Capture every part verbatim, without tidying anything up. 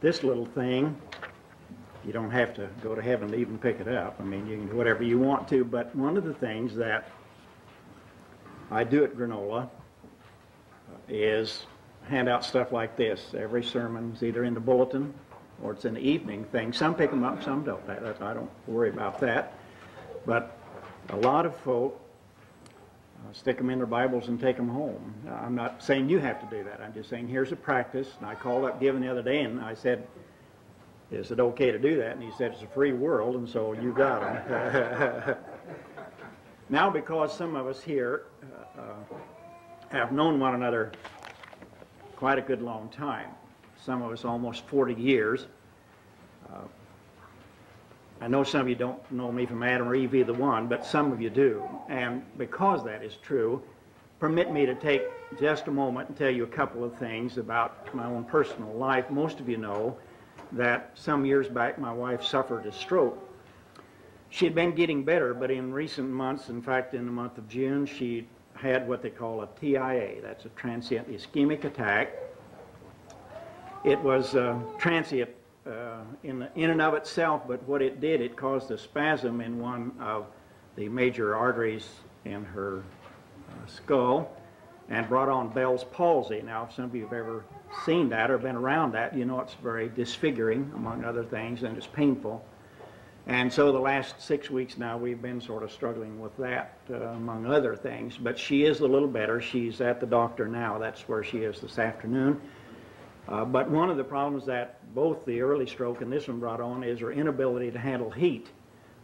this little thing, you don't have to go to heaven to even pick it up. I mean, you can do whatever you want to, but one of the things that I do at Granola is hand out stuff like this. Every sermon's either in the bulletin or it's in the evening thing. Some pick them up, some don't. That, I don't worry about that. But a lot of folk uh, stick them in their Bibles and take them home. Now, I'm not saying you have to do that. I'm just saying here's a practice. And I called up Given the other day and I said, is it okay to do that? And he said, it's a free world, and so you got them. Now, because some of us here uh, have known one another quite a good long time, some of us almost forty years. Uh, I know some of you don't know me from Adam or Eve, either one, but some of you do. And because that is true, permit me to take just a moment and tell you a couple of things about my own personal life. Most of you know that some years back my wife suffered a stroke. She had been getting better, but in recent months, in fact in the month of June, she had what they call a T I A. That's a transient ischemic attack. It was uh, transient uh, in, the, in and of itself, but what it did, it caused a spasm in one of the major arteries in her uh, skull and brought on Bell's palsy. Now, if some of you have ever seen that or been around that, you know it's very disfiguring, among other things, and it's painful. And so the last six weeks now, we've been sort of struggling with that, uh, among other things. But she is a little better. She's at the doctor now. That's where she is this afternoon. Uh, but one of the problems that both the early stroke and this one brought on is her inability to handle heat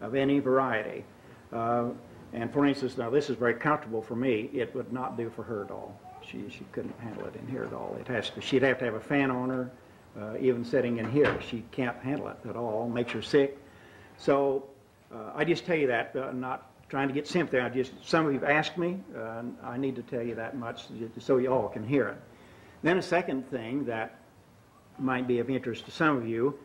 of any variety. Uh, and for instance, now this is very comfortable for me. It would not do for her at all. She, she couldn't handle it in here at all. It has to, she'd have to have a fan on her, uh, even sitting in here. She can't handle it at all. Makes her sick. So uh, I just tell you that, uh, not trying to get sympathy. I just, some of you have asked me, uh, I need to tell you that much so you all can hear it. Then a second thing that might be of interest to some of you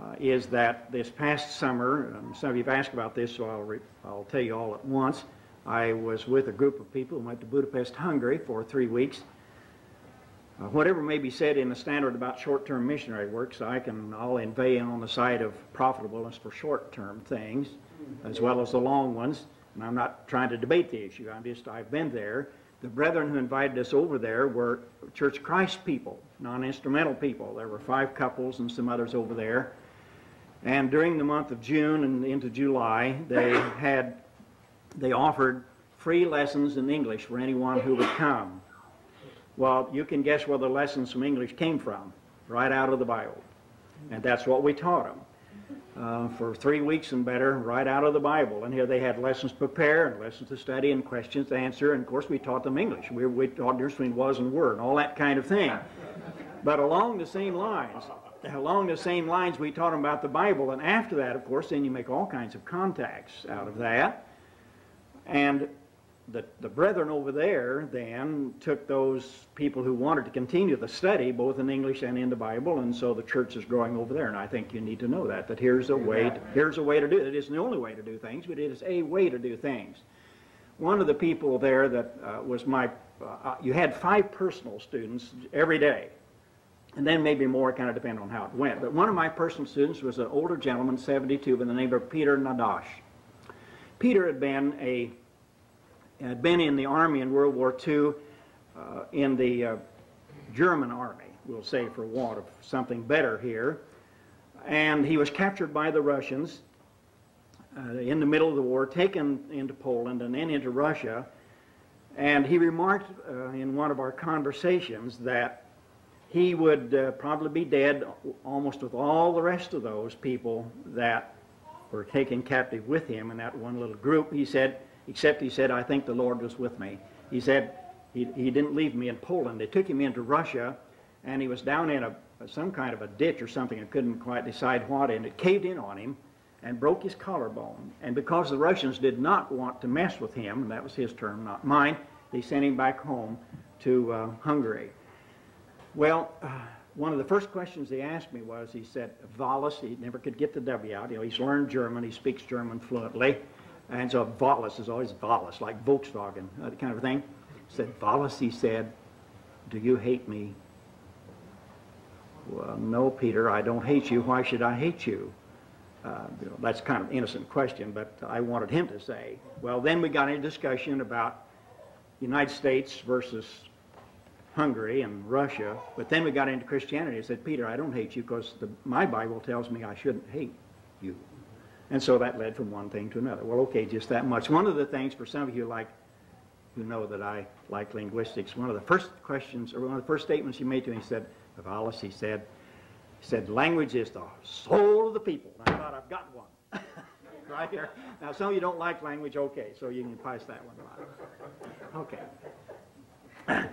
uh, is that this past summer, um, some of you have asked about this, so I'll, re I'll tell you all at once. I was with a group of people who went to Budapest, Hungary for three weeks. Uh, whatever may be said in the standard about short-term missionary work, so I can all inveigh on the side of profitableness for short-term things, as well as the long ones, and I'm not trying to debate the issue, I'm just, I've been there. The brethren who invited us over there were Church of Christ people, non-instrumental people. There were five couples and some others over there. And during the month of June and into July, they had, they offered free lessons in English for anyone who would come. Well, you can guess where the lessons from English came from, right out of the Bible. And that's what we taught them uh, for three weeks and better, right out of the Bible. And here they had lessons to prepare and lessons to study and questions to answer. And, of course, we taught them English. We, we taught the difference between was and were and all that kind of thing. But along the same lines, along the same lines, we taught them about the Bible. And after that, of course, then you make all kinds of contacts out of that. And The, the brethren over there then took those people who wanted to continue the study both in English and in the Bible, and so the church is growing over there. And I think you need to know that, that here's a way to, here's a way to do it. It isn't the only way to do things, but it is a way to do things. One of the people there that uh, was my, uh, you had five personal students every day, and then maybe more, kind of depending on how it went. But one of my personal students was an older gentleman, seventy-two, by the name of Peter Nadash. Peter had been a had been in the army in World War Two, uh, in the uh, German army, we'll say, for want of something better here. And he was captured by the Russians uh, in the middle of the war, taken into Poland and then into Russia. And he remarked uh, in one of our conversations that he would uh, probably be dead almost with all the rest of those people that were taken captive with him in that one little group. He said, except, he said, I think the Lord was with me. He said, he, he didn't leave me in Poland. They took him into Russia, and he was down in a, some kind of a ditch or something. I couldn't quite decide what, and it caved in on him and broke his collarbone. And because the Russians did not want to mess with him, and that was his term, not mine, they sent him back home to uh, Hungary. Well, uh, one of the first questions he asked me was, he said, Volus, he never could get the W out. You know, he's learned German. He speaks German fluently. And so Volus is always Volus, like Volkswagen, that kind of thing. Said, Volus, he said, do you hate me? well, no, Peter, I don't hate you. Why should I hate you? Uh, you know, that's kind of an innocent question, but I wanted him to say. Well, then we got into discussion about United States versus Hungary and Russia, but then we got into Christianity. I said, Peter, I don't hate you because my Bible tells me I shouldn't hate you. And so that led from one thing to another. Well, okay, just that much. One of the things for some of you like, you know that I like linguistics, one of the first questions, or one of the first statements he made to me, he said, of Alice, he said, he said, language is the soul of the people. And I thought, I've got one. Right here. Now, some of you don't like language, okay, so you can pass that one by. Okay.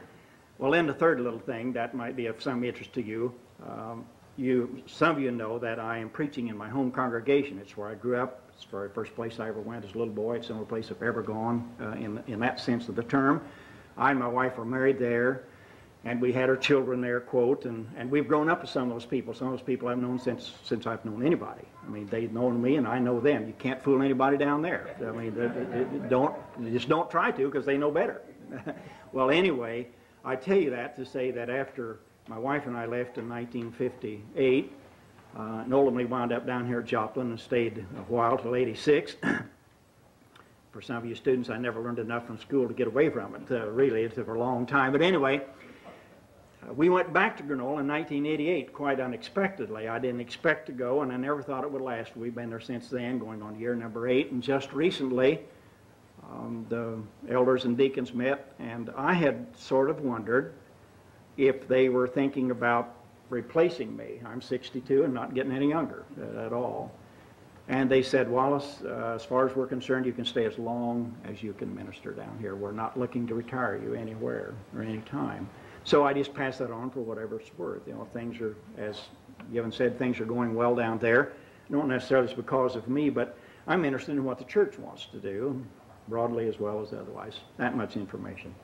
Well, then the third little thing that might be of some interest to you, um, you, some of you know that I am preaching in my home congregation. It's where I grew up. It's the very first place I ever went as a little boy. It's the only place I've ever gone uh, in, in that sense of the term. I and my wife were married there, and we had our children there, quote, and, and we've grown up with some of those people. Some of those people I've known since, since I've known anybody. I mean, they've known me and I know them. You can't fool anybody down there. I mean, they, they, they don't, they just don't try to because they know better. Well, anyway, I tell you that to say that after my wife and I left in nineteen fifty-eight, uh, and ultimately wound up down here at Joplin and stayed a while till eighty-six. For some of you students, I never learned enough from school to get away from it, uh, really. It took a long time. But anyway, uh, we went back to Granola in nineteen eighty-eight quite unexpectedly. I didn't expect to go, and I never thought it would last. We've been there since then, going on year number eight, and just recently, Um, the elders and deacons met, and I had sort of wondered if they were thinking about replacing me. I'm sixty-two and not getting any younger uh, at all. And they said, Wallace, uh, as far as we're concerned, you can stay as long as you can minister down here. We're not looking to retire you anywhere or any time. So I just passed that on for whatever it's worth. You know, things are, as Given said, things are going well down there. Not necessarily it's because of me, but I'm interested in what the church wants to do, broadly as well as otherwise. That much information.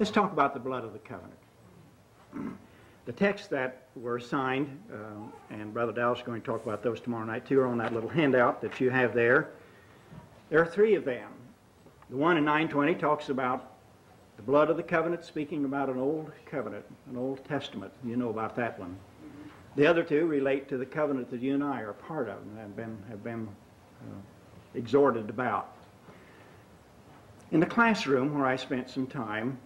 Let's talk about the blood of the covenant. The texts that were assigned, um, and Brother Dallas is going to talk about those tomorrow night too, are on that little handout that you have there. There are three of them. The one in nine twenty talks about the blood of the covenant, speaking about an old covenant, an Old Testament. You know about that one. The other two relate to the covenant that you and I are a part of and have been, have been uh, exhorted about. In the classroom where I spent some time,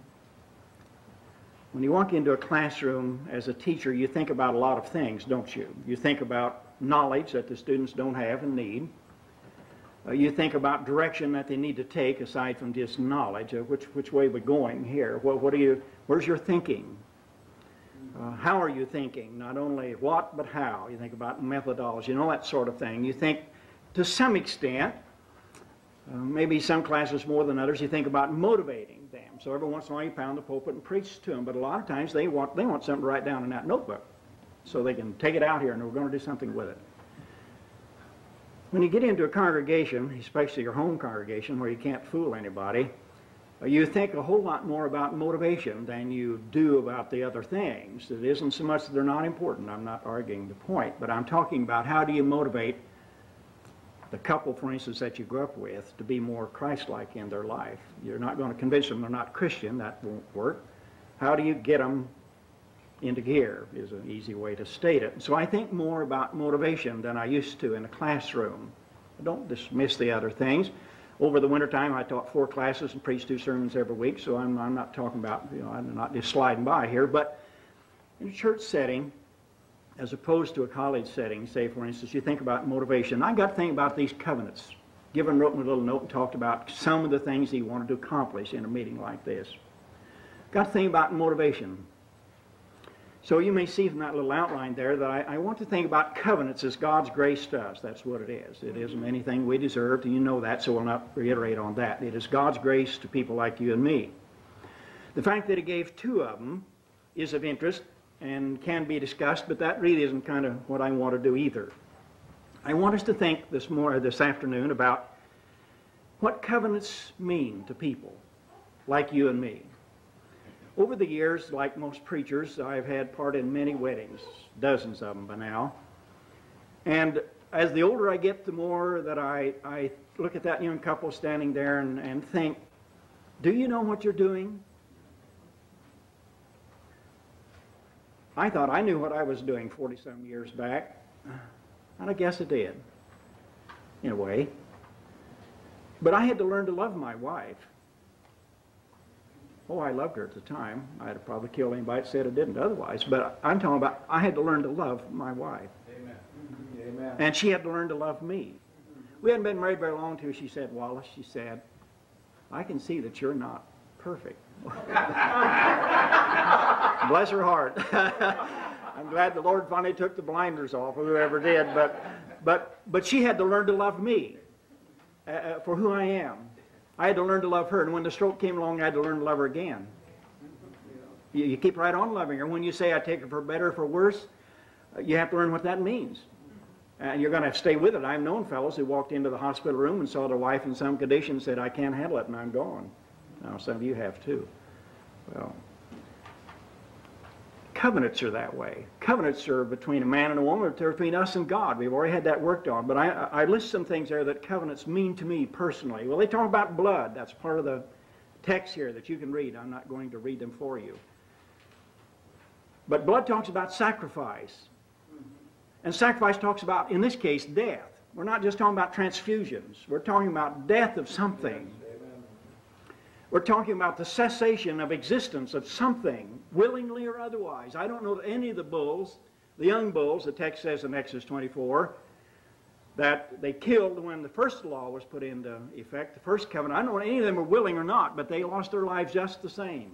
when you walk into a classroom as a teacher, you think about a lot of things, don't you? You think about knowledge that the students don't have and need. Uh, you think about direction that they need to take aside from just knowledge, uh, which, which way we're going here. Well, what are you, where's your thinking? Uh, how are you thinking? Not only what, but how. You think about methodology and all that sort of thing. You think, to some extent, Uh, maybe some classes more than others, you think about motivating them. So every once in a while you pound the pulpit and preach to them, but a lot of times they want, they want something to write down in that notebook so they can take it out here and we're going to do something with it. When you get into a congregation, especially your home congregation where you can't fool anybody, you think a whole lot more about motivation than you do about the other things. It isn't so much that they're not important. I'm not arguing the point, but I'm talking about how do you motivate the couple, for instance, that you grew up with to be more Christ-like in their life. You're not going to convince them they're not Christian. That won't work. How do you get them into gear is an easy way to state it. So I think more about motivation than I used to in a classroom. I don't dismiss the other things. Over the wintertime, I taught four classes and preached two sermons every week, so I'm, I'm not talking about, you know, I'm not just sliding by here. But in a church setting, as opposed to a college setting, say, for instance, you think about motivation. I got to think about these covenants. Given wrote me a little note and talked about some of the things he wanted to accomplish in a meeting like this. Got to think about motivation. So you may see from that little outline there that I, I want to think about covenants as God's grace to us. That's what it is. It isn't anything we deserved, and you know that, so we'll not reiterate on that. It is God's grace to people like you and me. The fact that he gave two of them is of interest and can be discussed, but that really isn't kind of what I want to do either. I want us to think this more this afternoon about what covenants mean to people like you and me. Over the years, like most preachers, I've had part in many weddings, dozens of them by now. And as the older I get, the more that I, I look at that young couple standing there and, and think, do you know what you're doing? I thought I knew what I was doing forty-some years back. And I guess I did, in a way. But I had to learn to love my wife. Oh, I loved her at the time. I'd have probably killed anybody that said I didn't otherwise. But I'm talking about I had to learn to love my wife. Amen. Amen. And she had to learn to love me. We hadn't been married very long till she said, Wallace, she said, I can see that you're not perfect. Bless her heart. I'm glad the Lord finally took the blinders off, whoever did. But, but, but she had to learn to love me uh, for who I am. I had to learn to love her, and when the stroke came along, I had to learn to love her again. You, you keep right on loving her. When you say, I take her for better or for worse, you have to learn what that means. And you're going to have to stay with it. I've known fellows who walked into the hospital room and saw their wife in some condition and said, I can't handle it, and I'm gone. Now, some of you have too. Well, covenants are that way. Covenants are between a man and a woman, they're between us and God. We've already had that worked on. But I, I list some things there that covenants mean to me personally. Well, they talk about blood. That's part of the text here that you can read. I'm not going to read them for you. But blood talks about sacrifice. And sacrifice talks about, in this case, death. We're not just talking about transfusions. We're talking about death of something. We're talking about the cessation of existence of something, willingly or otherwise. I don't know that any of the bulls, the young bulls, the text says in Exodus twenty-four, that they killed when the first law was put into effect, the first covenant. I don't know any of them were willing or not, but they lost their lives just the same.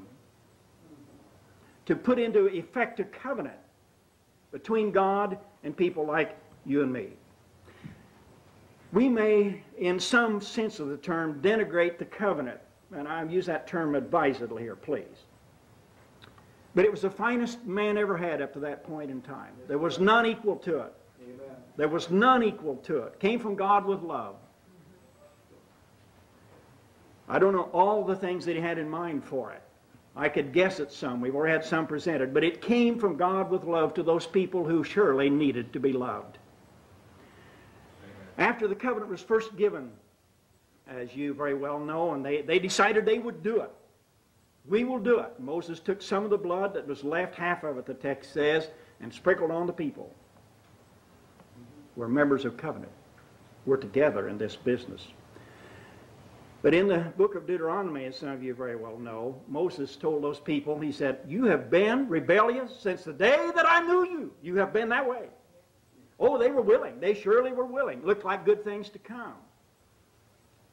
To put into effect a covenant between God and people like you and me. We may, in some sense of the term, denigrate the covenant. And I use that term advisedly here, please. But it was the finest man ever had up to that point in time. There was none equal to it. Amen. There was none equal to it. Came from God with love. I don't know all the things that he had in mind for it. I could guess at some. We've already had some presented. But it came from God with love to those people who surely needed to be loved. Amen. After the covenant was first given, as you very well know, and they, they decided they would do it. We will do it. Moses took some of the blood that was left, half of it, the text says, and sprinkled on the people. We're members of covenant. We're together in this business. But in the book of Deuteronomy, as some of you very well know, Moses told those people, he said, you have been rebellious since the day that I knew you. You have been that way. Oh, they were willing. They surely were willing. Looked like good things to come.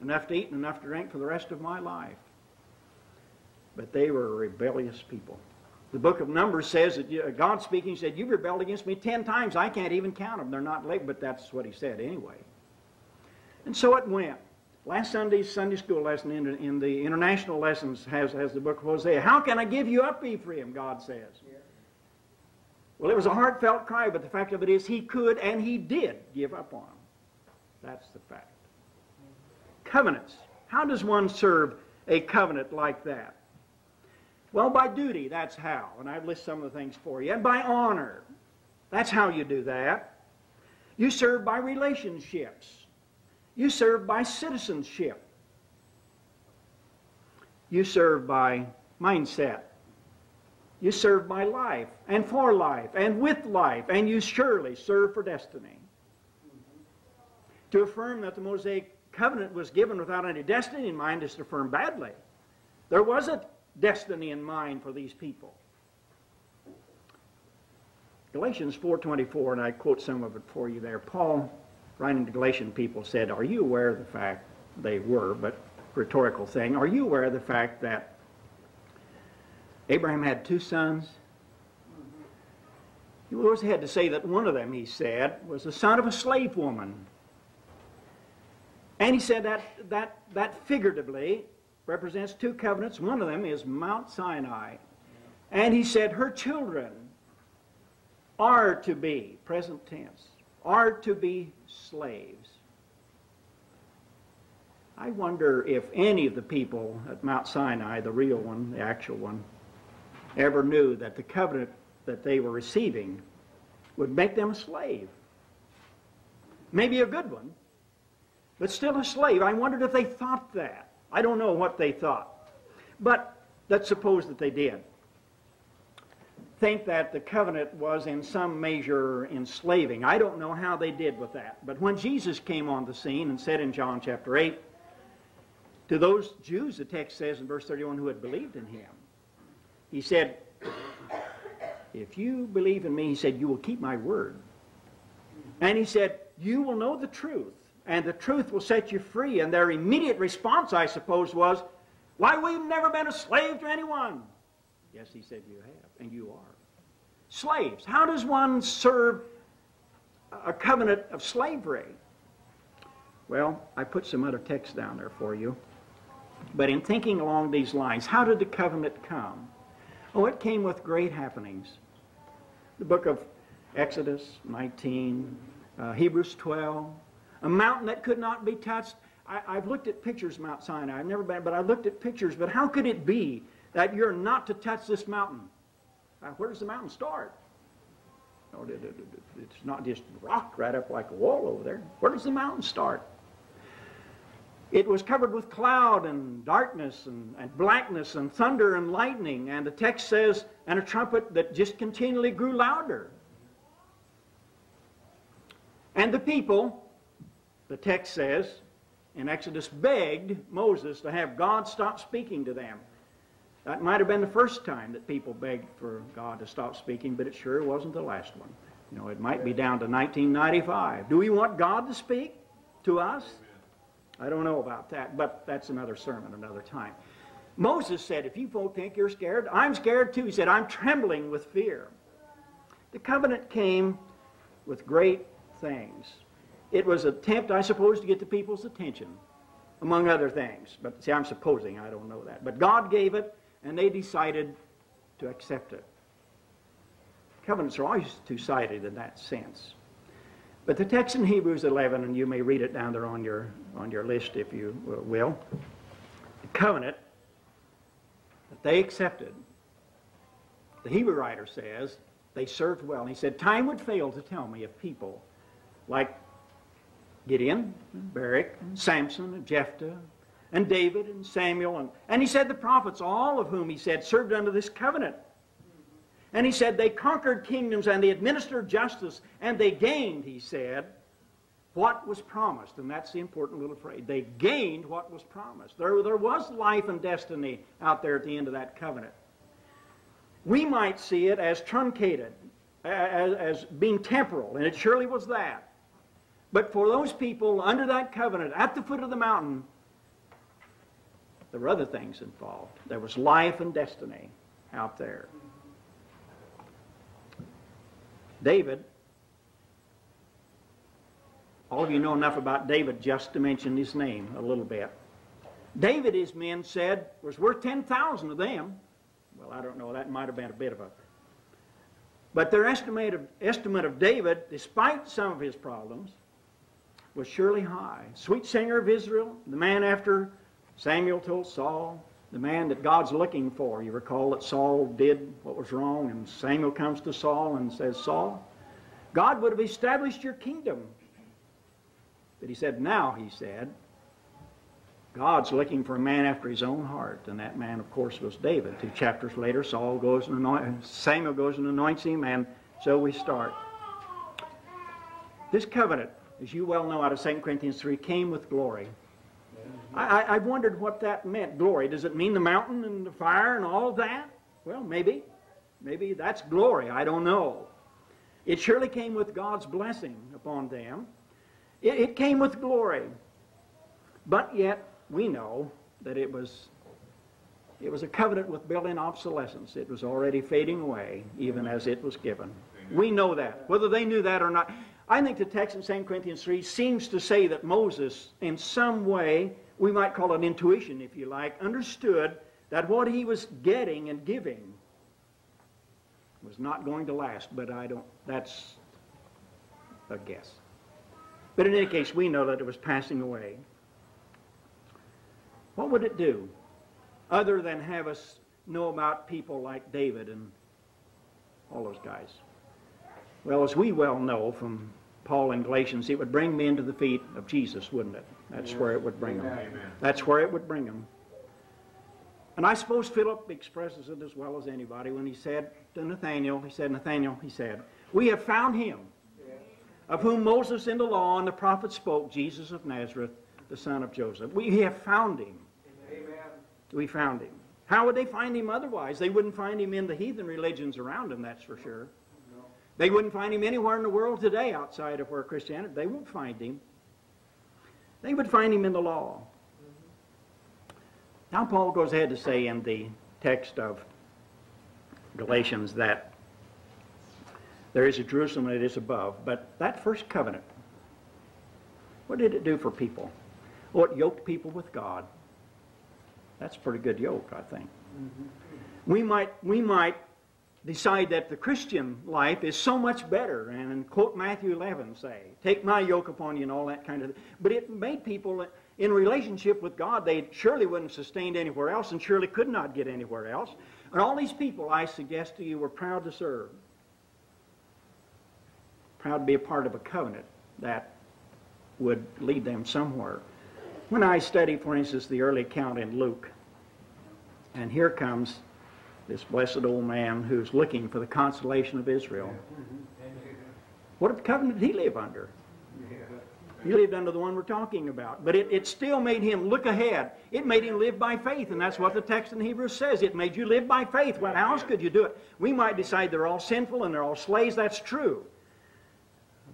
Enough to eat and enough to drink for the rest of my life. But they were a rebellious people. The book of Numbers says that God speaking said, you've rebelled against me ten times. I can't even count them. They're not late, but that's what he said anyway. And so it went. Last Sunday's Sunday school lesson in, in the international lessons has, has the book of Hosea. How can I give you up, Ephraim, God says. Yeah. Well, it was a heartfelt cry, but the fact of it is he could and he did give up on them. That's the fact. Covenants. How does one serve a covenant like that? Well, by duty, that's how. And I've listed some of the things for you. And by honor. That's how you do that. You serve by relationships. You serve by citizenship. You serve by mindset. You serve by life and for life and with life. And you surely serve for destiny. To affirm that the Mosaic Covenant was given without any destiny in mind is affirmed badly. There wasn't destiny in mind for these people. Galatians four twenty-four, and I quote some of it for you there. Paul, writing to Galatian people, said, are you aware of the fact, they were, but rhetorical thing, are you aware of the fact that Abraham had two sons? He always had to say that one of them, he said, was the son of a slave woman. And he said that, that, that figuratively represents two covenants. One of them is Mount Sinai. And he said her children are to be, present tense, are to be slaves. I wonder if any of the people at Mount Sinai, the real one, the actual one, ever knew that the covenant that they were receiving would make them a slave. Maybe a good one. But still a slave. I wondered if they thought that. I don't know what they thought. But let's suppose that they did. think that the covenant was in some measure enslaving. I don't know how they did with that. But when Jesus came on the scene and said in John chapter eight, to those Jews, the text says in verse thirty-one, who had believed in him, he said, if you believe in me, he said, you will keep my word. And he said, you will know the truth, and the truth will set you free. And their immediate response, I suppose, was, why, we've never been a slave to anyone. Yes, he said, you have, and you are. Slaves. How does one serve a covenant of slavery? Well, I put some other text down there for you. But in thinking along these lines, how did the covenant come? Oh, it came with great happenings. The book of Exodus nineteen, uh, Hebrews twelve, a mountain that could not be touched. I, I've looked at pictures of Mount Sinai. I've never been, but I looked at pictures. But how could it be that you're not to touch this mountain? Now, where does the mountain start? No, it's not just rock right up like a wall over there. Where does the mountain start? It was covered with cloud and darkness and, and blackness and thunder and lightning. And the text says, and a trumpet that just continually grew louder. And the people, the text says, in Exodus, begged Moses to have God stop speaking to them. That might have been the first time that people begged for God to stop speaking, but it sure wasn't the last one. You know, it might be down to nineteen ninety-five. Do we want God to speak to us? I don't know about that, but that's another sermon another time. Moses said, if you folk think you're scared, I'm scared too. He said, I'm trembling with fear. The covenant came with great things. It was an attempt, I suppose, to get the people's attention, among other things. But see, I'm supposing, I don't know that. But God gave it, and they decided to accept it. Covenants are always two-sided in that sense. But the text in Hebrews eleven, and you may read it down there on your, on your list if you will, the covenant that they accepted, the Hebrew writer says, they served well. And he said, time would fail to tell me if people like Gideon, and Barak, and Samson, and Jephthah, and David, and Samuel, and, and he said the prophets, all of whom, he said, served under this covenant. And he said they conquered kingdoms, and they administered justice, and they gained, he said, what was promised. And that's the important little phrase. They gained what was promised. There, there was life and destiny out there at the end of that covenant. We might see it as truncated, as, as being temporal, and it surely was that. But for those people under that covenant, at the foot of the mountain, there were other things involved. There was life and destiny out there. David, all of you know enough about David just to mention his name a little bit. David, his men said, was worth ten thousand of them. Well, I don't know, that might have been a bit of a... But their estimate of, estimate of David, despite some of his problems, was surely high. Sweet singer of Israel, the man after Samuel told Saul, the man that God's looking for. You recall that Saul did what was wrong, and Samuel comes to Saul and says, Saul, God would have established your kingdom. But he said, now, he said, God's looking for a man after his own heart. And that man, of course, was David. Two chapters later, Saul goes and anoints, Samuel goes and anoints him, and so we start. This covenant, as you well know out of Second Corinthians three, came with glory. I, I wondered what that meant, glory. Does it mean the mountain and the fire and all that? Well, maybe. Maybe that's glory. I don't know. It surely came with God's blessing upon them. It, it came with glory. But yet, we know that it was, it was a covenant with built-in obsolescence. It was already fading away, even as it was given. We know that, whether they knew that or not. I think the text in Second Corinthians three seems to say that Moses, in some way, we might call it intuition, if you like, understood that what he was getting and giving was not going to last. But I don't, that's a guess. But in any case, we know that it was passing away. What would it do other than have us know about people like David and all those guys? Well, as we well know from Paul in Galatians, it would bring men to the feet of Jesus, wouldn't it? That's where it would bring them. That's where it would bring them. And I suppose Philip expresses it as well as anybody when he said to Nathaniel, he said, Nathaniel, he said, we have found him, of whom Moses in the law and the prophets spoke, Jesus of Nazareth, the son of Joseph. We have found him. Amen. We found him. How would they find him otherwise? They wouldn't find him in the heathen religions around them, that's for sure. No. They wouldn't find him anywhere in the world today outside of where Christianity, they won't find him. They would find him in the law. Now Paul goes ahead to say in the text of Galatians that there is a Jerusalem that is above, but that first covenant, what did it do for people? Well, it yoked people with God. That's a pretty good yoke, I think. Mm-hmm. We might, we might decide that the Christian life is so much better, and quote Matthew eleven, say, take my yoke upon you and all that kind of thing. But it made people in relationship with God, they surely wouldn't sustain anywhere else and surely could not get anywhere else. And all these people, I suggest to you, were proud to serve. Proud to be a part of a covenant that would lead them somewhere. When I study, for instance, the early account in Luke, and here comes this blessed old man who's looking for the consolation of Israel. What covenant did he live under? He lived under the one we're talking about. But it, it still made him look ahead. It made him live by faith, and that's what the text in Hebrews says. It made you live by faith. Well, how else could you do it? We might decide they're all sinful and they're all slaves. That's true.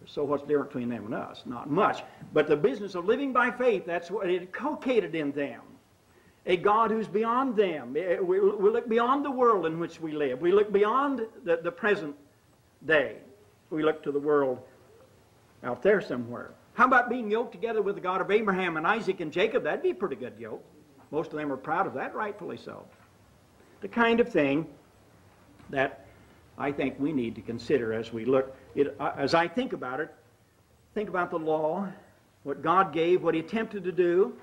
So what's different between them and us? Not much. But the business of living by faith, that's what it inculcated in them. A God who's beyond them. We, we look beyond the world in which we live. We look beyond the, the present day. We look to the world out there somewhere. How about being yoked together with the God of Abraham and Isaac and Jacob? That'd be a pretty good yoke. Most of them are proud of that, rightfully so. The kind of thing that I think we need to consider as we look, it, as I think about it, think about the law, what God gave, what he attempted to do.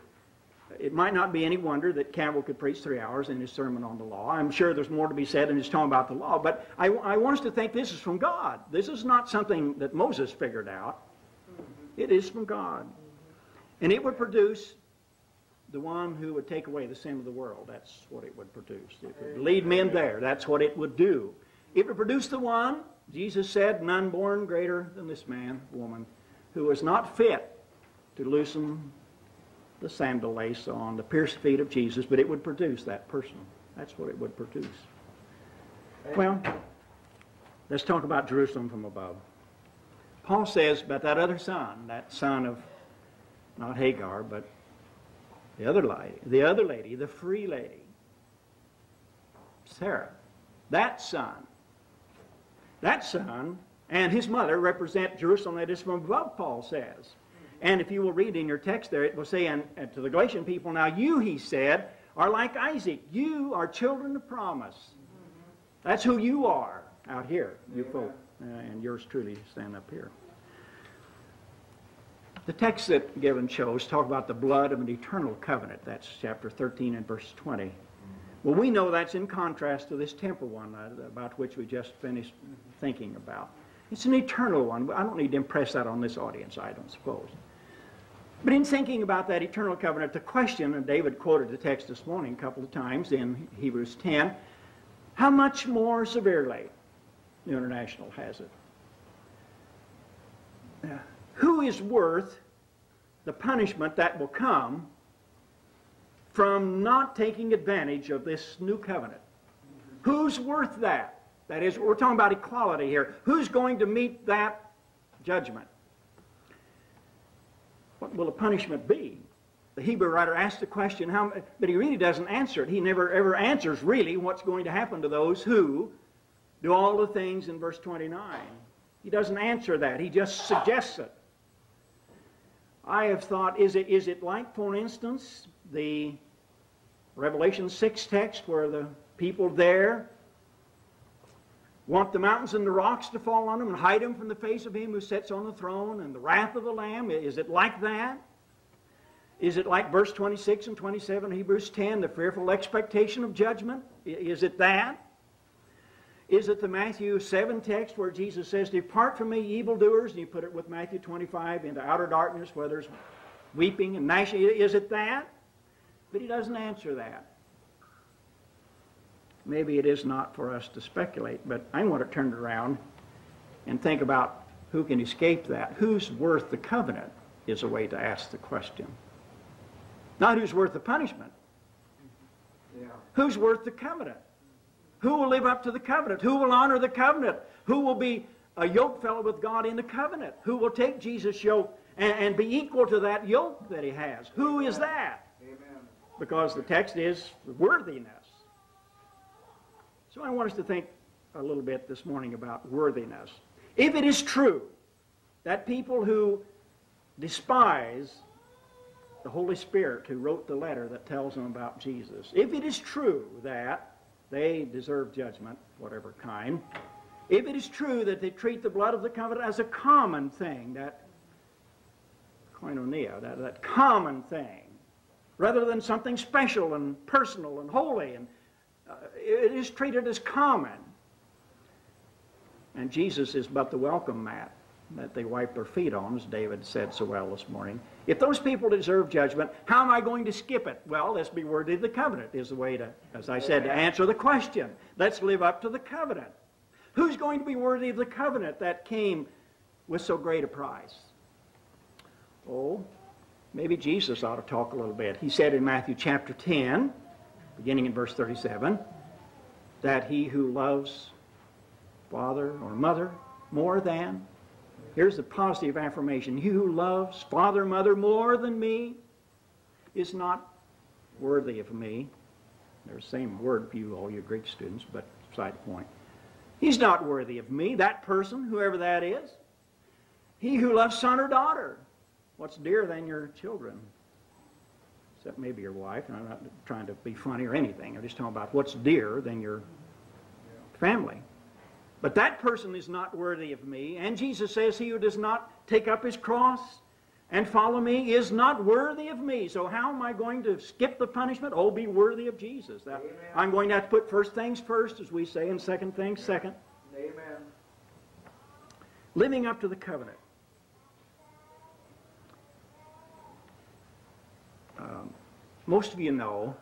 It might not be any wonder that Campbell could preach three hours in his sermon on the law. I'm sure there's more to be said in his talking about the law, but I, I want us to think this is from God. This is not something that Moses figured out. It is from God. And it would produce the one who would take away the sin of the world. That's what it would produce. It would lead men there. That's what it would do. It would produce the one, Jesus said, none born greater than this man, woman, who was not fit to loosen the sandal lace on the pierced feet of Jesus, but it would produce that person. That's what it would produce. Well, let's talk about Jerusalem from above. Paul says about that other son, that son of, not Hagar, but the other lady, the other lady, the free lady, Sarah, that son. That son and his mother represent Jerusalem that is from above, Paul says. And if you will read in your text there, it will say, and, and to the Galatian people, now you, he said, are like Isaac. You are children of promise. Mm-hmm. That's who you are out here, you yeah. folk. Uh, and yours truly stand up here. The text that given shows talk about the blood of an eternal covenant. That's chapter thirteen and verse twenty. Well, we know that's in contrast to this temporal one about which we just finished thinking about. It's an eternal one. I don't need to impress that on this audience, I don't suppose. But in thinking about that eternal covenant, the question, and David quoted the text this morning a couple of times in Hebrews ten, how much more severely, the International has it, uh, who is worth the punishment that will come from not taking advantage of this new covenant? Who's worth that? That is, we're talking about equality here. Who's going to meet that judgment? What will the punishment be? The Hebrew writer asked the question, how, but he really doesn't answer it. He never ever answers really what's going to happen to those who do all the things in verse twenty-nine. He doesn't answer that. He just suggests it. I have thought, is it, is it like, for instance, the Revelation six text where the people there want the mountains and the rocks to fall on them and hide them from the face of him who sits on the throne and the wrath of the Lamb? Is it like that? Is it like verse twenty-six and twenty-seven, Hebrews ten, the fearful expectation of judgment? Is it that? Is it the Matthew seven text where Jesus says, depart from me, ye evildoers, and you put it with Matthew twenty-five, into outer darkness where there's weeping and gnashing? Is it that? But he doesn't answer that. maybe it is not for us to speculate, but I want to turn it around and think about who can escape that. Who's worth the covenant is a way to ask the question. Not who's worth the punishment. Yeah. Who's worth the covenant? Who will live up to the covenant? Who will honor the covenant? Who will be a yoke fellow with God in the covenant? Who will take Jesus' yoke and, and be equal to that yoke that he has? Who is that? Amen. Because the text is worthiness. So I want us to think a little bit this morning about worthiness. If it is true that people who despise the Holy Spirit who wrote the letter that tells them about Jesus, if it is true that they deserve judgment, whatever kind, if it is true that they treat the blood of the covenant as a common thing, that koinonia, that, that common thing, rather than something special and personal and holy, and uh, it is treated as common. And Jesus is but the welcome mat that they wipe their feet on, as David said so well this morning. If those people deserve judgment, how am I going to skip it? Well, let's be worthy of the covenant is the way to, as I said, to answer the question. Let's live up to the covenant. Who's going to be worthy of the covenant that came with so great a price? Oh, maybe Jesus ought to talk a little bit. He said in Matthew chapter ten, beginning in verse thirty-seven, that he who loves father or mother more than, here's the positive affirmation, he who loves father or mother more than me is not worthy of me. There's the same word for you, all you Greek students, but side point. He's not worthy of me, that person, whoever that is. He who loves son or daughter, what's dearer than your children? Except maybe your wife, and I'm not trying to be funny or anything. I'm just talking about what's dearer than your family. But that person is not worthy of me. And Jesus says, he who does not take up his cross and follow me is not worthy of me. So how am I going to skip the punishment? Oh, be worthy of Jesus. That, I'm going to have to put first things first, as we say, and second things second. Amen. Living up to the covenant. Um, most of you know,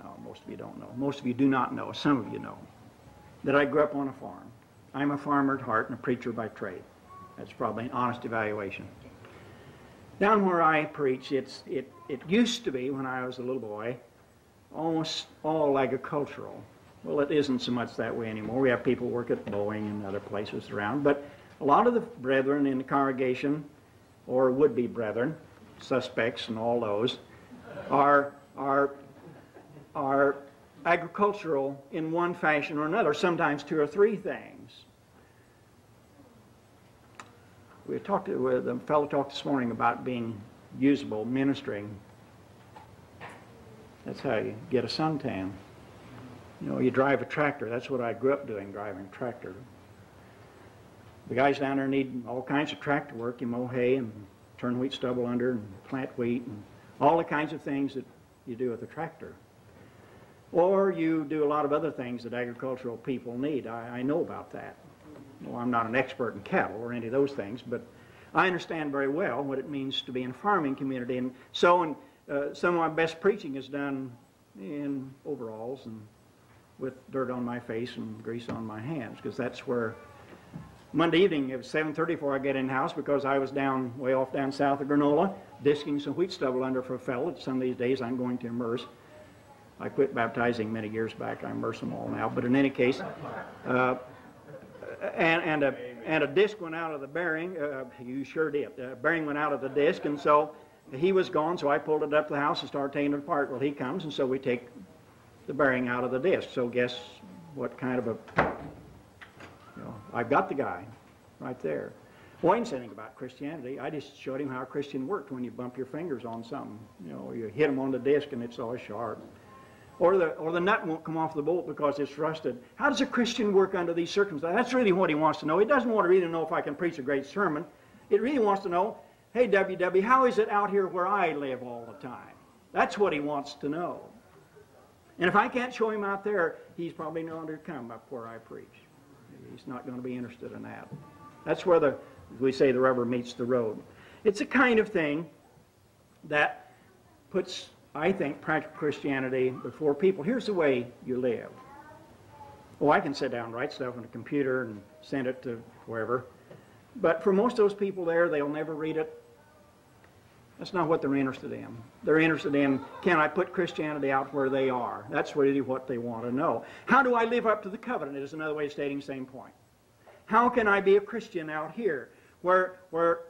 no, most of you don't know, most of you do not know, some of you know, that I grew up on a farm. I'm a farmer at heart and a preacher by trade. That's probably an honest evaluation. Down where I preach, it's, it, it used to be, when I was a little boy, almost all agricultural. Well, it isn't so much that way anymore. We have people work at Boeing and other places around, but a lot of the brethren in the congregation, or would-be brethren, suspects and all those, are, are, are agricultural in one fashion or another, sometimes two or three things. We talked with a fellow talked this morning about being usable, ministering. That's how you get a suntan. You know, you drive a tractor. That's what I grew up doing, driving a tractor. The guys down there need all kinds of tractor work. You mow hay and turn wheat stubble under and plant wheat and all the kinds of things that you do with a tractor. Or you do a lot of other things that agricultural people need. I, I know about that. Well, I'm not an expert in cattle or any of those things, but I understand very well what it means to be in a farming community. And so and, uh, some of my best preaching is done in overalls and with dirt on my face and grease on my hands, because that's where Monday evening it was seven thirty before I get in the house, because I was down way off down south of Granola disking some wheat stubble under for a fellow that some of these days I'm going to immerse. I quit baptizing many years back. I immerse them all now. But in any case, uh, and, and, a, and a disc went out of the bearing. Uh, you sure did. The uh, bearing went out of the disc, and so he was gone, so I pulled it up to the house and started taking it apart. Well, he comes, and so we take the bearing out of the disc. So guess what kind of a, you know, I've got the guy right there. Well, I didn't say anything about Christianity. I just showed him how a Christian worked when you bump your fingers on something. You know, you hit them on the disc, and it's all sharp. Or the, or the nut won't come off the bolt because it's rusted. How does a Christian work under these circumstances? That's really what he wants to know. He doesn't want to really know if I can preach a great sermon. It really wants to know, hey, W W, how is it out here where I live all the time? That's what he wants to know. And if I can't show him out there, he's probably not going to come up where I preach. He's not going to be interested in that. That's where, the, as we say, the rubber meets the road. It's a kind of thing that puts, I think, practical Christianity before people. Here's the way you live. Oh, I can sit down and write stuff on a computer and send it to wherever. But for most of those people there, they'll never read it. That's not what they're interested in. They're interested in, can I put Christianity out where they are? That's really what they want to know. How do I live up to the covenant is another way of stating the same point. How can I be a Christian out here where, where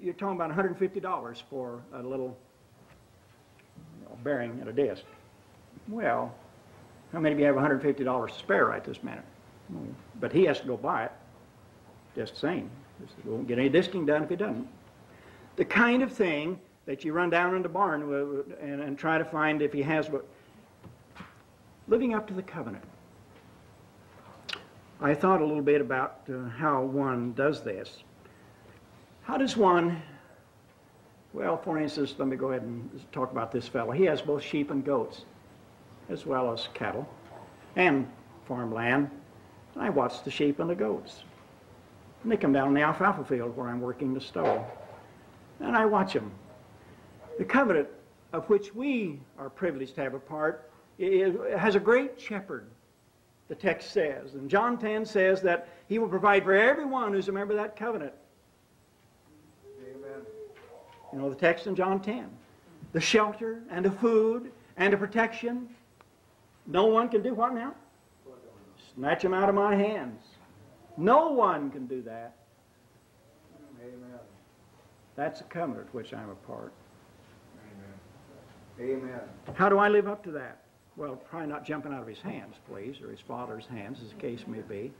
you're talking about a hundred fifty dollars for a little you know, bearing at a desk? Well, how many of you have a hundred fifty dollars to spare right this minute? But he has to go buy it just the same. He won't get any disking done if he doesn't. The kind of thing that you run down in the barn with, and, and try to find if he has what. Living up to the covenant. I thought a little bit about uh, how one does this. How does one, well, for instance, let me go ahead and talk about this fellow. He has both sheep and goats, as well as cattle and farmland. And I watch the sheep and the goats. And they come down in the alfalfa field where I'm working the stall. And I watch them. The covenant of which we are privileged to have a part has a great shepherd, the text says. And John ten says that he will provide for everyone who's a member of that covenant. Amen. You know the text in John ten. The shelter and the food and the protection. No one can do what now? Snatch them out of my hands. No one can do that. Amen. That's a covenant which I'm a part. Amen. Amen. How do I live up to that? Well, probably not jumping out of his hands, please, or his father's hands, as the case may be.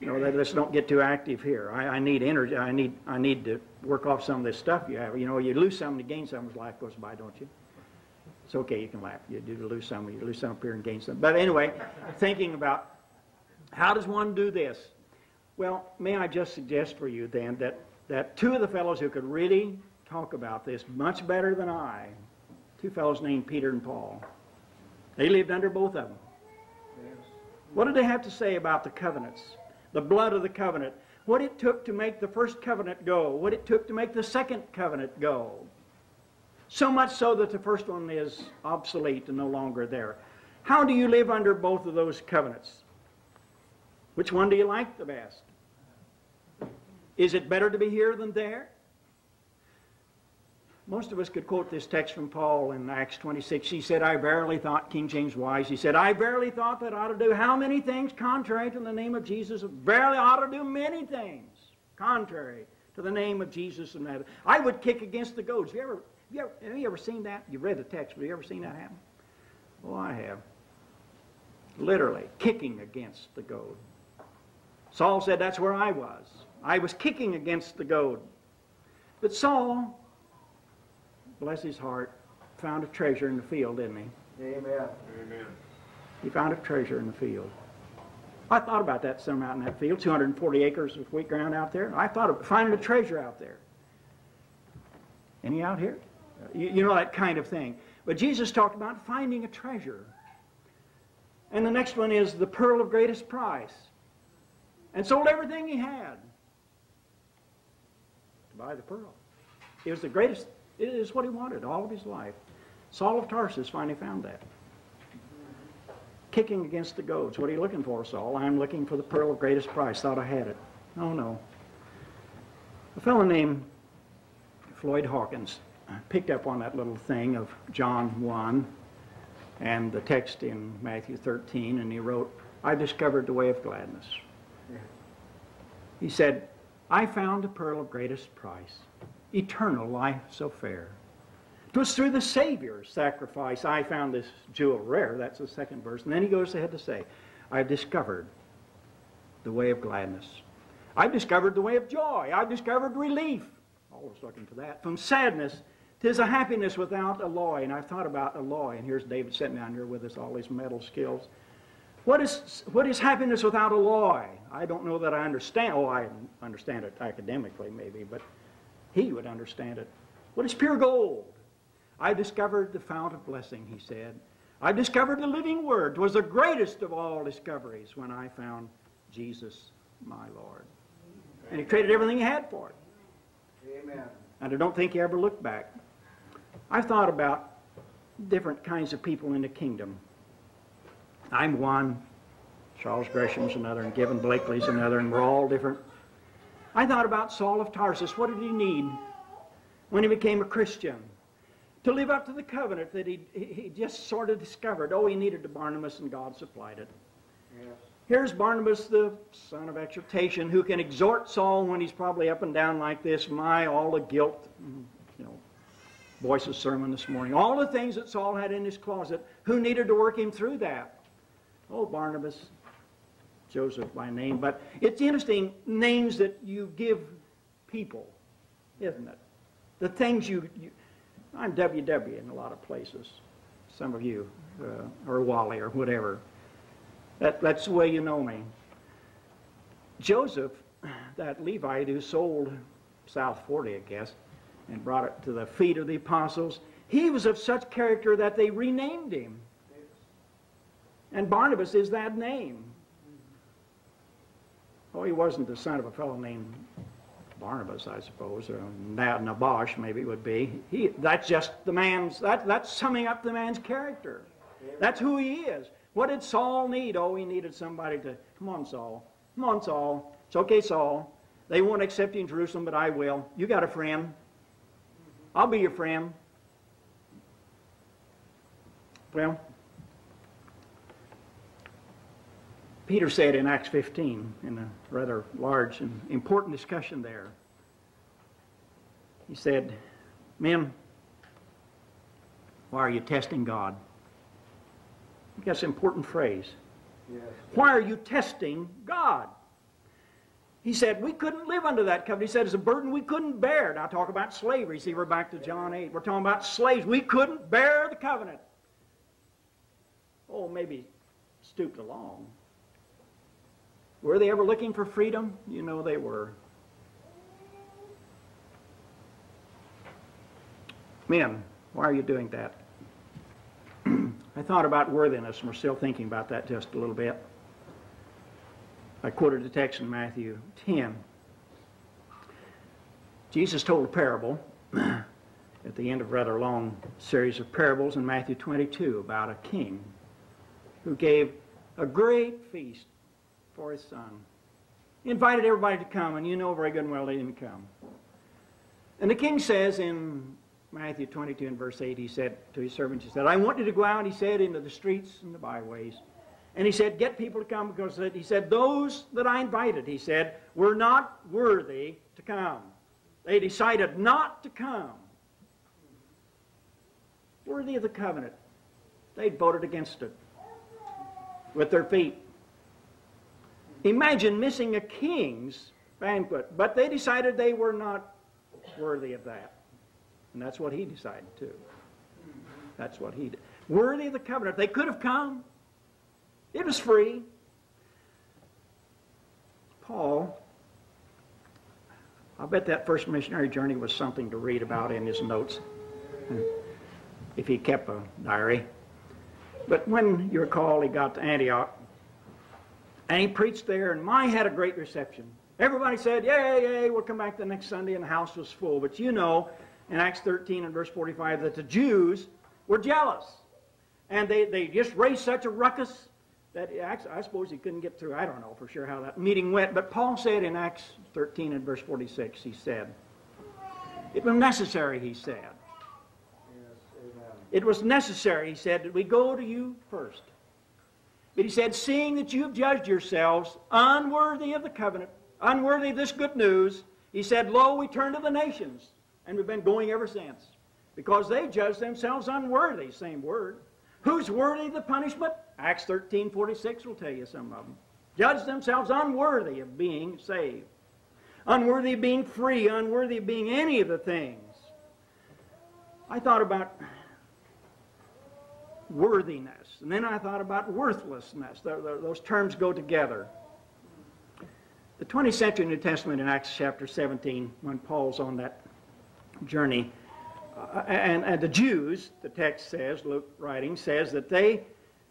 You know, let's don't get too active here. I, I need energy. I need, I need to work off some of this stuff you have. You know, you lose some to gain some as life goes by, don't you? It's okay, you can laugh. You do lose some, you lose some up here and gain some. But anyway, thinking about how does one do this? Well, may I just suggest for you then that that two of the fellows who could really talk about this much better than I, two fellows named Peter and Paul, they lived under both of them. Yes. What did they have to say about the covenants, the blood of the covenant, what it took to make the first covenant go, what it took to make the second covenant go? So much so that the first one is obsolete and no longer there. How do you live under both of those covenants? Which one do you like the best? Is it better to be here than there? Most of us could quote this text from Paul in Acts twenty-six. He said, I verily thought, King James wise, he said, I verily thought that I ought to do how many things contrary to the name of Jesus? Verily ought to do many things contrary to the name of Jesus of Nazareth. I would kick against the goats. Have you, ever, have, you ever, have you ever seen that? You've read the text, but have you ever seen that happen? Oh, I have. Literally, kicking against the goad. Saul said, that's where I was. I was kicking against the goad. But Saul, bless his heart, found a treasure in the field, didn't he? Amen. Amen. He found a treasure in the field. I thought about that some out in that field, two hundred forty acres of wheat ground out there. I thought of finding a treasure out there. Any out here? You, you know, that kind of thing. But Jesus talked about finding a treasure. And the next one is the pearl of greatest price. And sold everything he had. Buy the pearl. It was the greatest, it is what he wanted all of his life. Saul of Tarsus finally found that. Kicking against the goads. What are you looking for, Saul? I'm looking for the pearl of greatest price. Thought I had it. No, no. A fellow named Floyd Hawkins picked up on that little thing of John one and the text in Matthew thirteen, and he wrote, I discovered the way of gladness. He said, I found the pearl of greatest price, eternal life so fair. 'Twas through the Savior's sacrifice I found this jewel rare. That's the second verse. And then he goes ahead to say, I've discovered the way of gladness. I've discovered the way of joy. I've discovered relief. Always looking for that. From sadness, 'tis a happiness without alloy. And I've thought about alloy. And here's David sitting down here with us, all these metal skills. What is, what is happiness without alloy? I don't know that I understand. Oh, I understand it academically maybe, but he would understand it. What is pure gold? I discovered the fount of blessing, he said. I discovered the living word. 'Twas the greatest of all discoveries when I found Jesus, my Lord. Amen. And he traded everything he had for it. Amen. And I don't think he ever looked back. I thought about different kinds of people in the kingdom. I'm one. Charles Gresham's another, and Gibbon Blakely's another, and we're all different. I thought about Saul of Tarsus. What did he need when he became a Christian? To live up to the covenant that he, he just sort of discovered. Oh, he needed to Barnabas, and God supplied it. Yes. Here's Barnabas, the son of exhortation, who can exhort Saul when he's probably up and down like this. My, all the guilt, you know, Boyce's sermon this morning. All the things that Saul had in his closet. Who needed to work him through that? Oh, Barnabas, Joseph by name. But it's interesting, names that you give people, isn't it? The things you... you I'm W W in a lot of places. Some of you, uh, or Wally, or whatever. That, that's the way you know me. Joseph, that Levite who sold South forty, I guess, and brought it to the feet of the apostles, he was of such character that they renamed him. And Barnabas is that name. Oh, he wasn't the son of a fellow named Barnabas, I suppose, or Nabosh, maybe it would be. He, that's just the man's, that, that's summing up the man's character. That's who he is. What did Saul need? Oh, he needed somebody to, come on, Saul. Come on, Saul. It's okay, Saul. They won't accept you in Jerusalem, but I will. You got a friend. I'll be your friend. Well, Peter said in Acts fifteen, in a rather large and important discussion there, he said, men, why are you testing God? I guess an important phrase. Yes. Why are you testing God? He said, we couldn't live under that covenant. He said, it's a burden we couldn't bear. Now talk about slavery. See, we're back to John eight. We're talking about slaves. We couldn't bear the covenant. Oh, maybe stooped along. Were they ever looking for freedom? You know they were. Men, why are you doing that? I thought about worthiness, and we're still thinking about that just a little bit. I quoted a text in Matthew ten. Jesus told a parable at the end of a rather long series of parables in Matthew twenty-two about a king who gave a great feast for his son. He invited everybody to come, and you know very good and well they didn't come. And the king says in Matthew twenty-two and verse eight, he said to his servants, he said, I want you to go out, he said, into the streets and the byways. And he said, get people to come, because he said, those that I invited, he said, were not worthy to come. They decided not to come. Worthy of the covenant. They voted against it with their feet. Imagine missing a king's banquet, but they decided they were not worthy of that. And that's what he decided too. That's what he did. Worthy of the covenant. They could have come. It was free. Paul, I bet that first missionary journey was something to read about in his notes, if he kept a diary. But when you recall, he got to Antioch, and he preached there, and my had a great reception. Everybody said, yay, yay, we'll come back the next Sunday, and the house was full. But you know, in Acts thirteen and verse forty-five, that the Jews were jealous. And they, they just raised such a ruckus that Acts, I suppose he couldn't get through. I don't know for sure how that meeting went. But Paul said in Acts thirteen and verse forty-six, he said, it was necessary, he said. Yes, amen. It was necessary, he said, that we go to you first. But he said, seeing that you have judged yourselves unworthy of the covenant, unworthy of this good news, he said, lo, we turn to the nations. And we've been going ever since. Because they judge themselves unworthy, same word. Who's worthy of the punishment? Acts thirteen forty-six will tell you some of them. Judge themselves unworthy of being saved. Unworthy of being free, unworthy of being any of the things. I thought about worthiness. And then I thought about worthlessness. Those terms go together. The twentieth century New Testament in Acts chapter seventeen, when Paul's on that journey, uh, and, and the Jews, the text says, Luke writing says, that they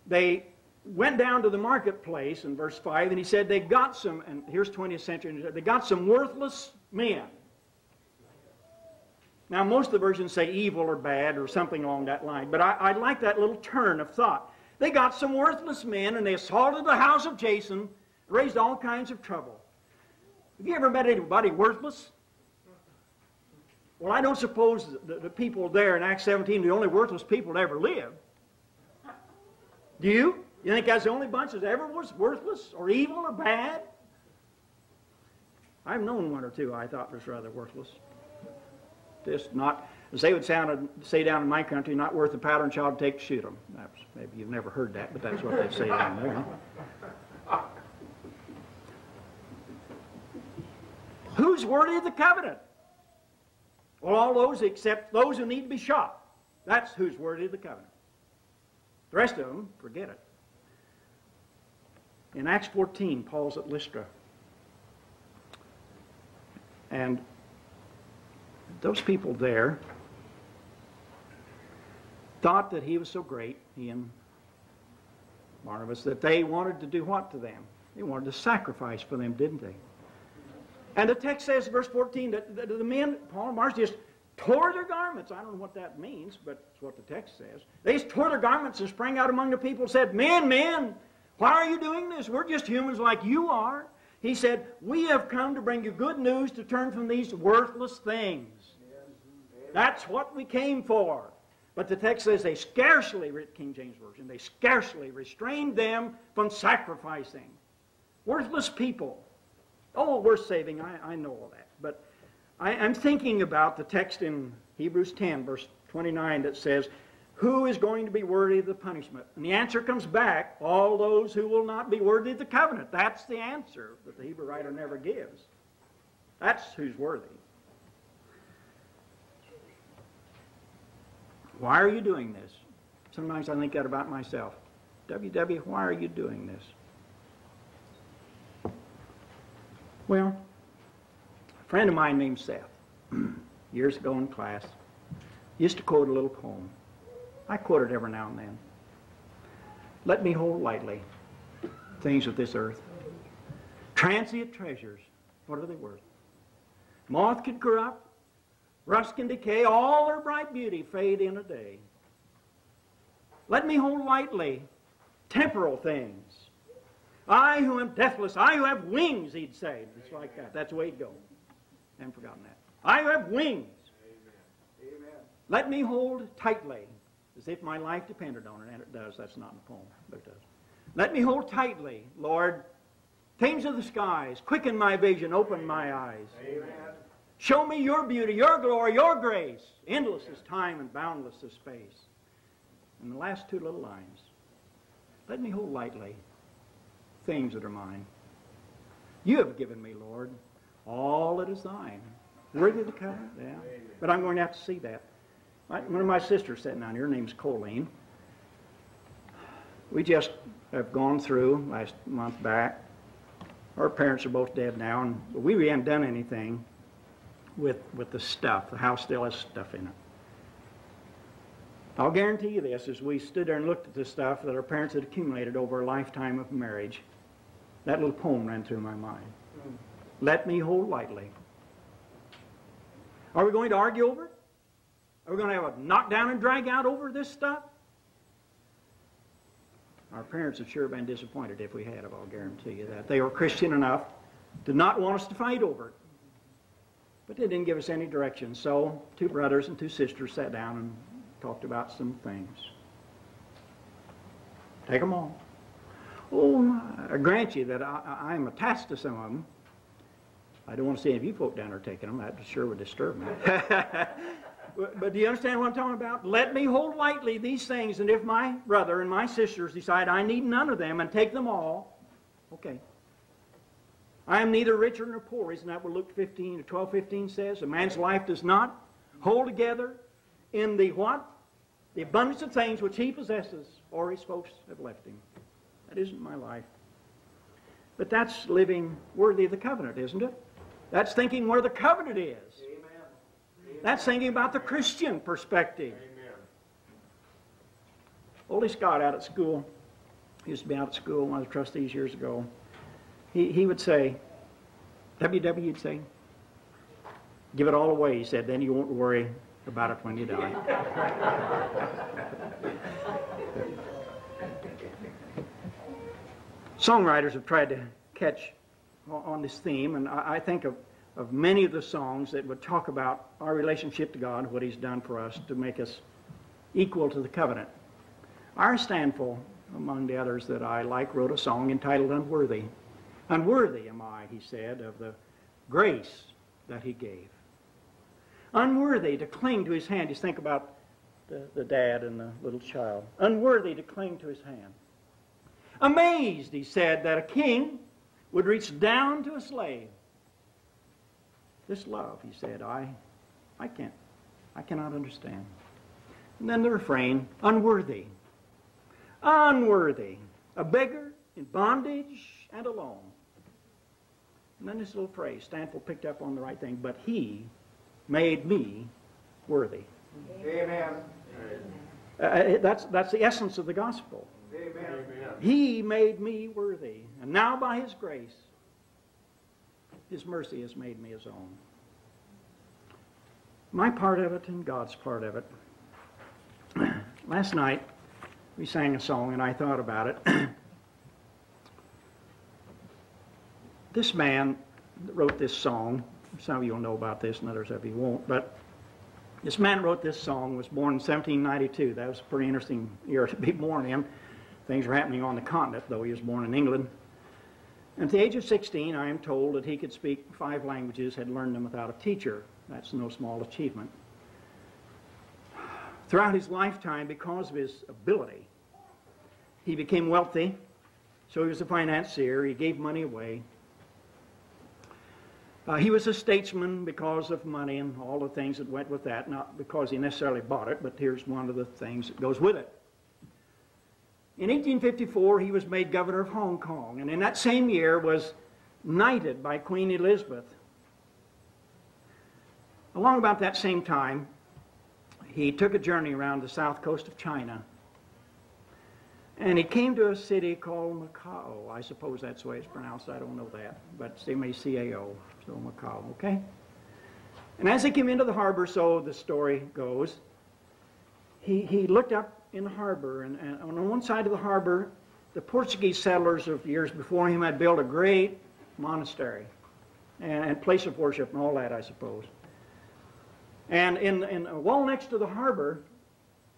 they went down to the marketplace in verse five, and he said they got some, and here's twentieth century, they got some worthless men. Now most of the versions say evil or bad or something along that line, but I, I like that little turn of thought. They got some worthless men, and they assaulted the house of Jason, raised all kinds of trouble. Have you ever met anybody worthless? Well, I don't suppose the, the people there in Acts seventeen are the only worthless people that ever lived. Do you? You think that's the only bunch that ever was worthless or evil or bad? I've known one or two I thought was rather worthless. Just not, as they would sound, say down in my country, not worth the powder and shot to take to shoot them. That was, maybe you've never heard that, but that's what they say down there. Huh? Who's worthy of the covenant? Well, all those except those who need to be shot. That's who's worthy of the covenant. The rest of them, forget it. In Acts fourteen, Paul's at Lystra. And those people there thought that he was so great, he and Barnabas, that they wanted to do what to them? They wanted to sacrifice for them, didn't they? And the text says, verse fourteen, that the men, Paul and Barnabas, just tore their garments. I don't know what that means, but it's what the text says. They just tore their garments and sprang out among the people and said, "Men, men, why are you doing this? We're just humans like you are." He said, "We have come to bring you good news, to turn from these worthless things." That's what we came for. But the text says they scarcely, King James Version, they scarcely restrained them from sacrificing. Worthless people. Oh, we're saving. I, I know all that. But I, I'm thinking about the text in Hebrews ten, verse twenty-nine, that says, who is going to be worthy of the punishment? And the answer comes back, all those who will not be worthy of the covenant. That's the answer that the Hebrew writer never gives. That's who's worthy. Why are you doing this? Sometimes I think that about myself. W W, why are you doing this? Well, a friend of mine named Seth, years ago in class, used to quote a little poem. I quote it every now and then. Let me hold lightly things of this earth. Transient treasures, what are they worth? Moth can corrupt, rust can decay, all their bright beauty fade in a day. Let me hold lightly temporal things. I who am deathless, I who have wings, he'd say. It's like that. That's the way he'd go. I haven't forgotten that. I who have wings. Amen. Amen. Let me hold tightly, as if my life depended on it, and it does. That's not in the poem, but it does. Let me hold tightly, Lord, things of the skies. Quicken my vision, open my eyes. Amen. Show me your beauty, your glory, your grace. Endless is time and boundless is space. And the last two little lines. Let me hold lightly things that are mine. You have given me, Lord, all that is thine. Worthy of the covenant? Yeah. Amen. But I'm going to have to see that. My, one of my sisters sitting down here, her name's Colleen. We just have gone through last month back. Our parents are both dead now, and we, we haven't done anything with, with the stuff. The house still has stuff in it. I'll guarantee you this, as we stood there and looked at the stuff that our parents had accumulated over a lifetime of marriage, that little poem ran through my mind. Mm. Let me hold lightly. Are we going to argue over it? Are we going to have a knockdown and drag out over this stuff? Our parents would sure have been disappointed if we had it, I'll guarantee you that. They were Christian enough to not want us to fight over it. But they didn't give us any direction, so two brothers and two sisters sat down and talked about some things. Take them all. Oh, I grant you that I, I'm attached to some of them. I don't want to see any of you folk down there taking them. That sure would disturb me. but, but do you understand what I'm talking about? Let me hold lightly these things, and if my brother and my sisters decide I need none of them and take them all, okay. I am neither richer nor poor. Isn't that what Luke fifteen, twelve fifteen says? A man's life does not hold together in the what? The abundance of things which he possesses, or his folks have left him. That isn't my life. But that's living worthy of the covenant, isn't it? That's thinking where the covenant is. Amen. That's thinking about the Christian perspective. Amen. Ole Scott out at school, he used to be out at school, one of the trustees years ago, he, he would say, W W, he'd say, give it all away, he said, then you won't worry about it when you die. songwriters have tried to catch on this theme, and I think of, of many of the songs that would talk about our relationship to God, what He's done for us to make us equal to the covenant. R. Stanfill, among the others that I like, wrote a song entitled Unworthy. Unworthy am I, he said, of the grace that He gave. Unworthy to cling to His hand. Just think about the, the dad and the little child. Unworthy to cling to His hand. Amazed, he said, that a king would reach down to a slave. This love, he said, I, I can't, I cannot understand. And then the refrain, unworthy, unworthy, a beggar in bondage and alone. And then this little phrase, Stanfield picked up on the right thing, but He made me worthy. Amen. Amen. Uh, that's, that's the essence of the gospel. Amen. He made me worthy, and now by His grace, His mercy has made me His own. My part of it and God's part of it. Last night, we sang a song, and I thought about it. This man that wrote this song, some of you will know about this and others of you won't, but this man wrote this song, was born in seventeen ninety-two. That was a pretty interesting year to be born in. Things were happening on the continent, though he was born in England. At the age of sixteen, I am told that he could speak five languages, had learned them without a teacher. That's no small achievement. Throughout his lifetime, because of his ability, he became wealthy, so he was a financier. He gave money away. Uh, he was a statesman because of money and all the things that went with that, not because he necessarily bought it, but here's one of the things that goes with it. In eighteen fifty-four, he was made governor of Hong Kong, and in that same year was knighted by Queen Elizabeth. Along about that same time, he took a journey around the south coast of China, and he came to a city called Macao. I suppose that's the way it's pronounced. I don't know that, but it's M A C A O, so Macao, okay? And as he came into the harbor, so the story goes, he, he looked up in the harbor, and, and on one side of the harbor, the Portuguese settlers of years before him had built a great monastery and, and place of worship and all that, I suppose. And in, in a wall next to the harbor,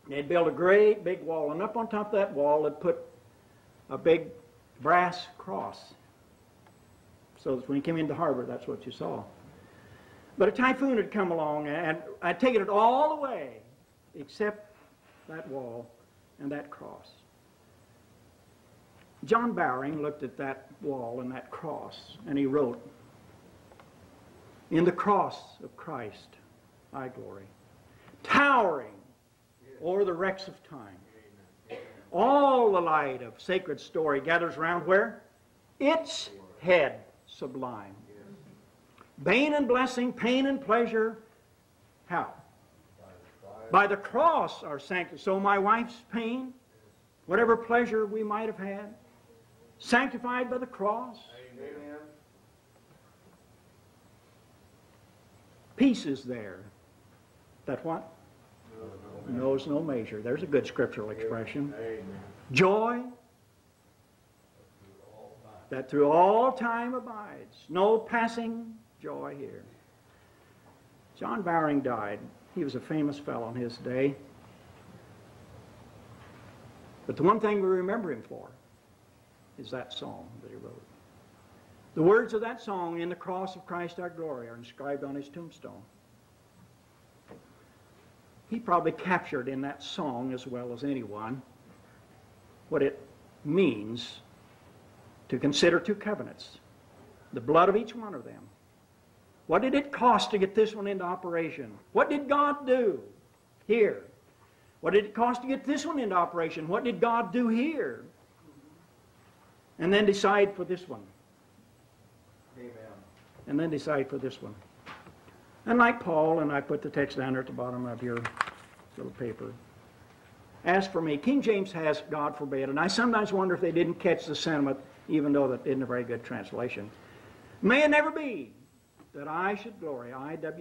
they'd built a great big wall, and up on top of that wall, they'd put a big brass cross, so that when he came into the harbor, that's what you saw. But a typhoon had come along, and I'd taken it all away, except that wall and that cross. John Bowring looked at that wall and that cross, and he wrote, "In the cross of Christ I glory, towering o'er the wrecks of time. All the light of sacred story gathers round where? Its head sublime. Bane and blessing, pain and pleasure, how? By the cross are sanctified." So my wife's pain, whatever pleasure we might have had, sanctified by the cross. Amen. Peace is there. That what? No, no Knows no measure. There's a good scriptural expression. Amen. Joy that through all time abides. No passing joy here. John Bowring died. He was a famous fellow in his day. But the one thing we remember him for is that song that he wrote. The words of that song, "In the cross of Christ our glory," are inscribed on his tombstone. He probably captured in that song, as well as anyone, what it means to consider two covenants, the blood of each one of them. What did it cost to get this one into operation? What did God do here? What did it cost to get this one into operation? What did God do here? And then decide for this one. Amen. And then decide for this one. And like Paul, and I put the text down there at the bottom of your little paper. As for me, King James has "God forbid," and I sometimes wonder if they didn't catch the sentiment, even though that isn't a very good translation. May it never be that I should glory, I W